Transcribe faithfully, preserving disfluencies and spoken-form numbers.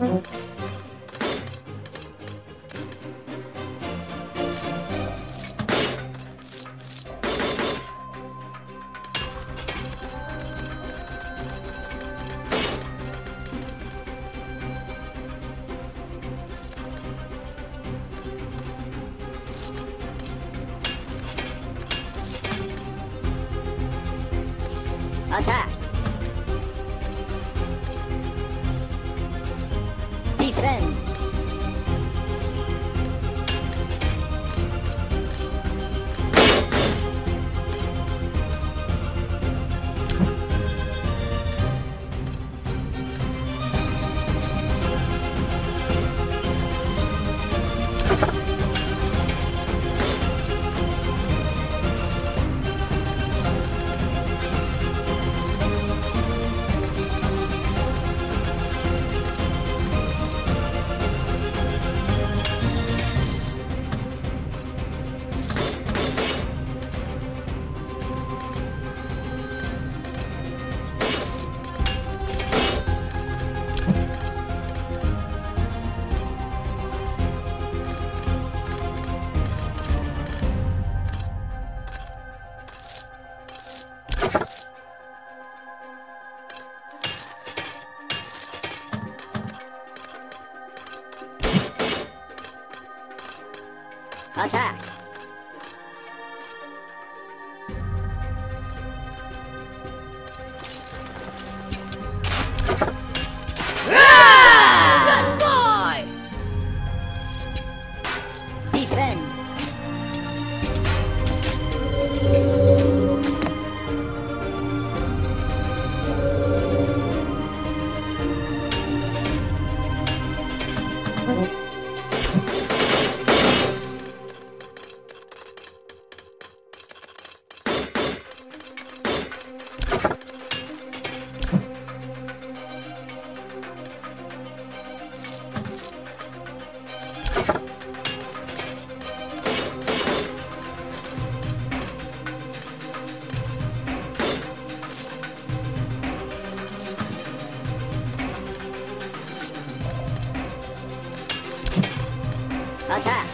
Attack! Defend! Attack! Ah! Good boy! Defend! Attack!